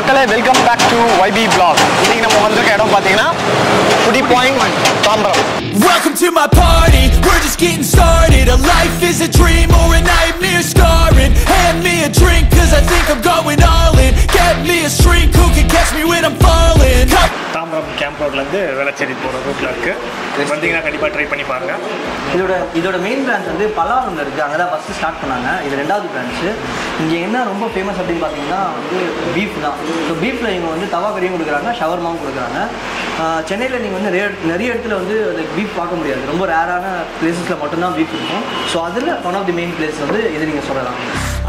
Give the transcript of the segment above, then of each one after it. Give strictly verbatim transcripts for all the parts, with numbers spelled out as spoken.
மக்களே welcome back to Y B Vlog. இன்னைக்கு நம்ம வந்திருக்க இடம் பாத்தீங்கன்னா புடி point Tambaram. Welcome to my party. We're just getting started. A life is a dream or a nightmare scarring. Hand me a drink cuz I think I'm going all in. Get me a shrink who can catch me when I'm falling. Tambaram camp ரோட்ல இருந்து வெலச்சேரி போற ரூட்ல இருக்கு. வந்தீங்கன்னா கண்டிப்பா try பண்ணி பாருங்க. இதோட இதோட மெயின் பிரான்ச் வந்து பலாவூர்ல இருக்கு. அங்க தான் ஃபர்ஸ்ட் ஸ்டார்ட் பண்ணாங்க. இது இரண்டாவது பிரான்ச். இங்க என்ன ரொம்ப ஃபேமஸ் அப்படினு பாத்தீங்கன்னா beef தான். So beef ல இங்க வந்து தவா கறியும் கொடுக்குறாங்க, ஷவர்மாவும் கொடுக்குறாங்க. சென்னையில நீங்க வந்து நிறைய இடத்துல வந்து beef பார்க்க முடியாது. ரொம்ப ரேரான பிளேसेसல மட்டும் தான் beef இருக்கும். So அதுல one of the main place வந்து இது நீங்க சொல்லலாம்.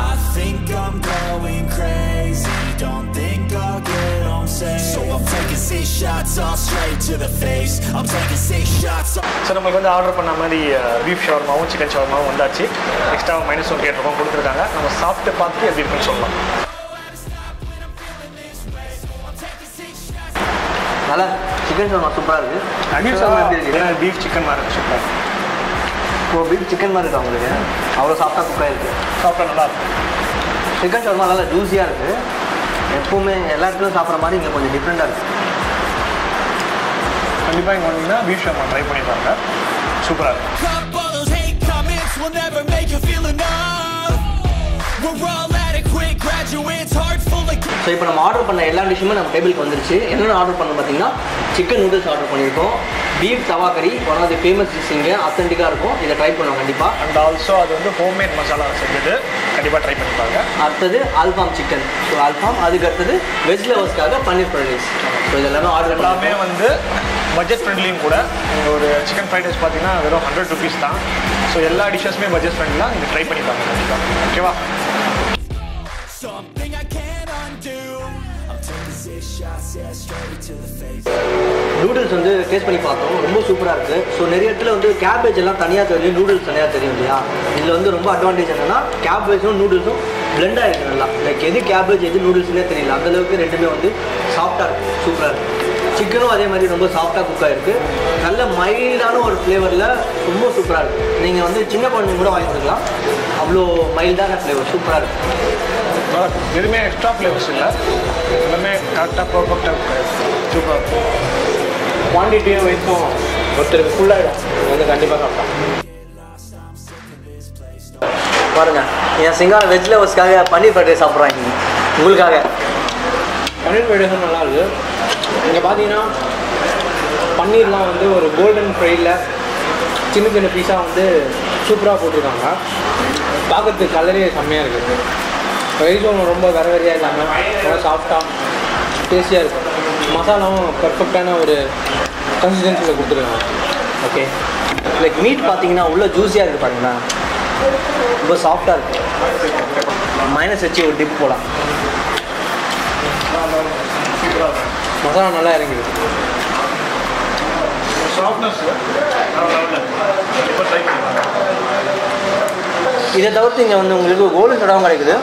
I think I'm going crazy. Don't think I'll get on safe. So I'm taking six shots all straight to the face. I'm taking six shots. So நமக்கு வந்து order பண்ண மாதிரி beef ஷவர்மாவும் chicken ஷவர்மாவும் வந்தாச்சு. Extra minus ஒரு கேட்றோம் கொடுத்துட்டாங்க. நம்ம சாப்பிட்டு பார்த்து எப்படி இருக்குன்னு சொல்லலாம். நல்லா chicken ஷவர்மா சூப்பரா இருக்கு. அனில் ஷவர்மா எப்படி இருக்கு? நான் beef chicken மாதிரி சூப்பரா இருக்கு. ஓ beef chicken மாதிரி தான் உங்களுக்கு. அவ்வளவு சாஃப்ட்டா குக் ஆயிருக்கு. சாஃப்ட்டா நல்லா இருக்கு. chicken ஷவர்மா நல்லா ஜூஸியா இருக்கு. எப்பவுமே எல்லாருக்கும் சாப்பிடுற மாதிரி இங்க கொஞ்சம் டிஃபரண்டா இருக்கு. கண்டிப்பா இங்க வந்தீங்கன்னா beef ஷவர்மா ட்ரை பண்ணி பாருங்க. சூப்பரா இருக்கு. We're all adequate graduates, heart full of kids. So இப்போ நம்ம ஆர்டர் பண்ண எல்லா டிஷ்ஷுமே நம்ம டேபிளுக்கு வந்துருச்சு. என்னென்ன ஆர்டர் பண்ணோம் பார்த்தீங்கன்னா சிக்கன் நூடுல்ஸ் ஆர்டர் பண்ணியிருக்கோம், பீஃப் தவா கறி one of the famous dish இங்கே ஆத்தென்டிக்காக இருக்கும், இதை ட்ரை பண்ணுவோம் கண்டிப்பாக. அண்ட் ஆல்சோ அது வந்து ஹோம்மேட் மசாலா செஞ்சுட்டு கண்டிப்பாக ட்ரை பண்ணிப்பாங்க. அடுத்தது ஆல்ஃபாம் சிக்கன், ஸோ ஆல்ஃபாம். அதுக்கு அடுத்தது வெஜ் லவர்ஸ்க்காக பன்னீர் ஃப்ரைட் ரைஸ். ஸோ இது எல்லாமே ஆர்டர் எல்லாமே வந்து பட்ஜெட் ஃப்ரெண்ட்லியும் கூட. நீங்கள் ஒரு சிக்கன் ஃப்ரைட் ரைஸ் பார்த்தீங்கன்னா வெறும் ஹண்ட்ரட் ருபீஸ் தான். ஸோ எல்லா டிஷ்ஷஸுமே பட்ஜெட் ஃப்ரெண்ட்லி தான், நீங்கள் ட்ரை பண்ணிப்பாங்க கண்டிப்பாக. ஓகேவா? Something I can't undo. I'm taking six shots yeah, straight to the face. Noodles வந்து டேஸ்ட் பண்ணி பார்த்தோம், ரொம்ப சூப்பரா இருக்கு. சோ நிறைய இடத்துல வந்து கேபேஜ் எல்லாம் தனியா தெரியும், நூடுல்ஸ் தனியா தெரியும் இல்லையா? இதுல வந்து ரொம்ப அட்வான்டேஜ் என்னன்னா கேபேஜும் நூடுல்ஸும் blend ஆயிருக்கு நல்லா. லைக் எது கேபேஜ் எது நூடுல்ஸ்னே தெரியல, அந்த அளவுக்கு ரெண்டுமே வந்து சாஃப்ட்டா இருக்கு, சூப்பரா இருக்கு. சிக்கனும் அதே மாதிரி ரொம்ப சாஃப்டாக குக் ஆகிருக்கு, நல்ல மைல்டான ஒரு ஃப்ளேவரில் ரொம்ப சூப்பராக இருக்குது. நீங்கள் வந்து சின்ன குழந்தைங்க கூட வாங்கி கொடுக்கலாம், அவ்வளோ மைல்டான ஃப்ளேவர், சூப்பராக இருக்குது. எதுவுமே எக்ஸ்ட்ரா ஃப்ளேவர்ஸ் இல்லை, எல்லாமே கரெக்டாக பர்ஃபெக்டாக இருக்குது, சூப்பராக இருக்கும். குவான்டிட்டியும் வைக்கும் ஒருத்தருக்கு ஃபுல்லாகிடும், வந்து கண்டிப்பாக சாப்பிட்டான். பாருங்கள், என் சிங்கார வெஜ் லவர்ஸ்க்காக பன்னீர் ஃப்ரைட் ரைஸ் சாப்பிட்றாங்க உங்களுக்காக. பன்னீர் ஃப்ரைட் ரைஸும் நல்லா இருக்குது. இங்கே பார்த்தீங்கன்னா பன்னீர்லாம் வந்து ஒரு கோல்டன் ஃப்ரையில் சின்ன சின்ன பீஸாக வந்து சூப்பராக போட்டிருக்காங்க, பார்க்கறதுக்கு கலரே செம்மையாக இருக்குது. ரைஸும் ரொம்ப வர வரையாக இல்லாமல் நல்லா சாஃப்டாக டேஸ்டியாக இருக்குது. மசாலாவும் பர்ஃபெக்டான ஒரு கன்சிஸ்டன்சியில் கொடுத்துருக்காங்க. ஓகே, லைக் மீட் பார்த்தீங்கன்னா உள்ளே ஜூஸியாக இருக்குது பாருங்களா, ரொம்ப சாஃப்டாக இருக்குது. மைனஸ் வச்சு ஒரு டிப் போகலாம், மசாலா நல்லா இறங்கிது. இதை தவிர்த்து இங்கே வந்து உங்களுக்கு கோலி சோடாவும் கிடைக்குது.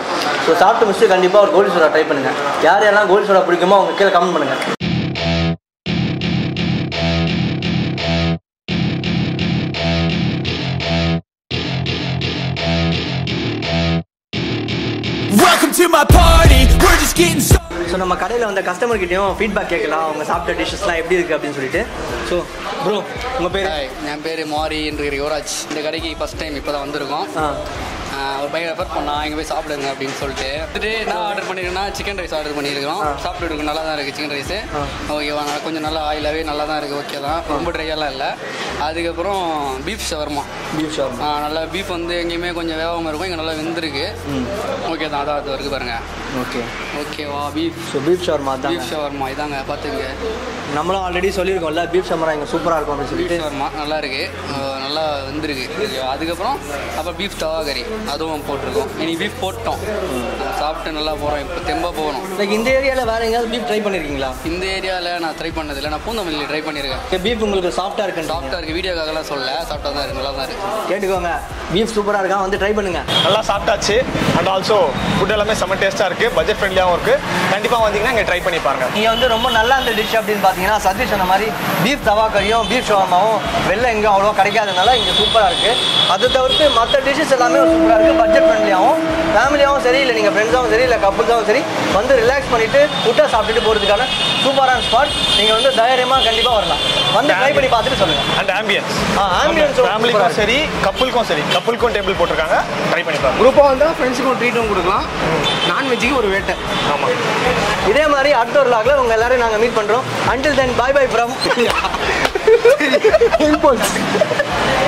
ஸோ சாப்பிட்டு முடிச்சுட்டு கண்டிப்பாக ஒரு கோலி சோடா ட்ரை பண்ணுங்கள். யார் யாரெல்லாம் கோலி சோடா பிடிக்குமோ அவங்க கீழே கமெண்ட் பண்ணுங்கள். ஸோ நம்ம கடையில் வந்த கஸ்டமர்கிட்டையும் ஃபீட்பேக் கேட்கலாம், அவங்க சாப்பிட்ட டிஷ்ஷஸ்லாம் எப்படி இருக்குது அப்படின்னு சொல்லிட்டு. ஸோ ப்ரோ உங்கள் பேர்? என் பேர் மாரி என்ற யுவராஜ். இந்த கடைக்கு ஃபஸ்ட் டைம் இப்போ தான் வந்திருக்கோம். ஒரு பையன் ரெஃபர் பண்ணால் இங்கே போய் சாப்பிடுங்க அப்படின்னு சொல்லிட்டு வந்துட்டு நான் ஆர்டர் பண்ணியிருக்கேன்னா சிக்கன் ரைஸ் ஆர்டர் பண்ணியிருக்கோம். சாப்பிட்டு இருக்கும் நல்லா தான் இருக்குது சிக்கன் ரைஸு, ஓகேவா? கொஞ்சம் நல்லா ஆயிலாகவே நல்லா தான் இருக்குது, ஓகே தான், ரொம்ப ட்ரையெல்லாம் இல்லை. அதுக்கப்புறம் பீஃப் ஷவர்மா, பீஃப் ஷவர்மா நல்லா பீஃப் வந்து எங்கேயுமே கொஞ்சம் வேகமாக இருக்கும், இங்கே நல்லா வெந்திருக்கு, ஓகே தான். அதான் அது வரைக்கும் பாருங்கள். ஓகே, ஓகேவா? பீஃப் ஸோ பீஃப் ஷவர்மா தான், பீஃப் ஷவர்மா இதாங்க பார்த்துங்க. நம்மளும் ஆல்ரெடி சொல்லியிருக்கோம்ல பீஃப் ஷவர்மா இங்கே சூப்பராக இருக்கும் அப்படின்னு சொல்லி. பீஃப் ஷவர்மா நல்லா இருக்குது, நல்லா வெந்திருக்கு. அதுக்கப்புறம் அப்புறம் பீஃப் தவா கறி அதுவும் போட்டிருக்கோம். இன்னைக்கு பீஃப் போட்டோம், சாப்பிட்டு நல்லா போகிறோம், இப்போ தெம்பாக போகணும். லைக் இந்த ஏரியாவில் வேறு எங்கேயாவது பீஃப் ட்ரை பண்ணியிருக்கீங்களா? இந்த ஏரியாவில் நான் ட்ரை பண்ணதில்லை, நான் பூந்தமல்லியில் ட்ரை பண்ணியிருக்கேன். பீஃப் உங்களுக்கு சாஃப்டாக இருக்குது? சாஃப்டாக இருக்குது, வீடியோக்காகலாம் சொல்ல, சாஃப்டாக தான் இருக்குது, நல்லா தான் இருக்குது. கேட்டுக்கோங்க, பீஃப் சூப்பராக இருக்கா, வந்து ட்ரை பண்ணுங்கள். நல்லா சாப்பிட்டாச்சு. அண்ட் ஆல்சோ ஃபுட் எல்லாமே செம்ம டேஸ்ட்டாக இருக்குது, பட்ஜெட் ஃப்ரெண்ட்லியாகவும் இருக்குது. கண்டிப்பாக வந்தீங்கன்னா இங்கே ட்ரை பண்ணி பாருங்கள். நீங்கள் வந்து ரொம்ப நல்லா அந்த டிஷ் அப்படின்னு பார்த்தீங்கன்னா சதீஷ் சொன்ன மாதிரி பீஃப் தவா கறியும் பீஃப் ஷவர்மாவும் வெளில எங்கேயும் அவ்வளோ கிடைக்காதனால இங்கே சூப்பராக இருக்குது. அது தவிர்த்து மற்ற டிஷஸ் எல்லாமே சூப்பராக இருக்குது. பட்ஜெட் ஃப்ரெண்ட்லியாகவும் ஃபேமிலியாகவும் சரி, இல்லை நீங்கள் ஃப்ரெண்ட்ஸாகவும் சரி, இல்லை கப்புள்ஸாகவும் சரி வந்து ரிலாக்ஸ் பண்ணிவிட்டு ஃபுட்டாக சாப்பிட்டுட்டு போகிறதுக்கான சூப்பரான ஸ்பாட். நீங்கள் வந்து தைரியமாக கண்டிப்பாக வரலாம், வந்து ட்ரை பண்ணி பார்த்துட்டு சொல்லுங்கள். அண்ட் ஆம்பியன்ஸ் ஆம்பியன்ஸ் ஃபேமிலிக்கும் சரி கப்புளுக்கும் சரி, கப்புளுக்கும் டேபிள் போட்டிருக்காங்க, ட்ரை பண்ணி பார்க்கலாம். குரூப்பாக வந்தால் ஃப்ரெண்ட்ஸுக்கும் ட்ரீட்டும் கொடுக்கலாம், நான்வெஜ்ஜுக்கு ஒரு வேட்டை. ஆமாம், இதே மாதிரி அடுத்த ஒரு லாகில் உங்கள் எல்லாரையும் நாங்கள் மீட் பண்ணுறோம். Until then bye bye from இம்போல்ஸ்.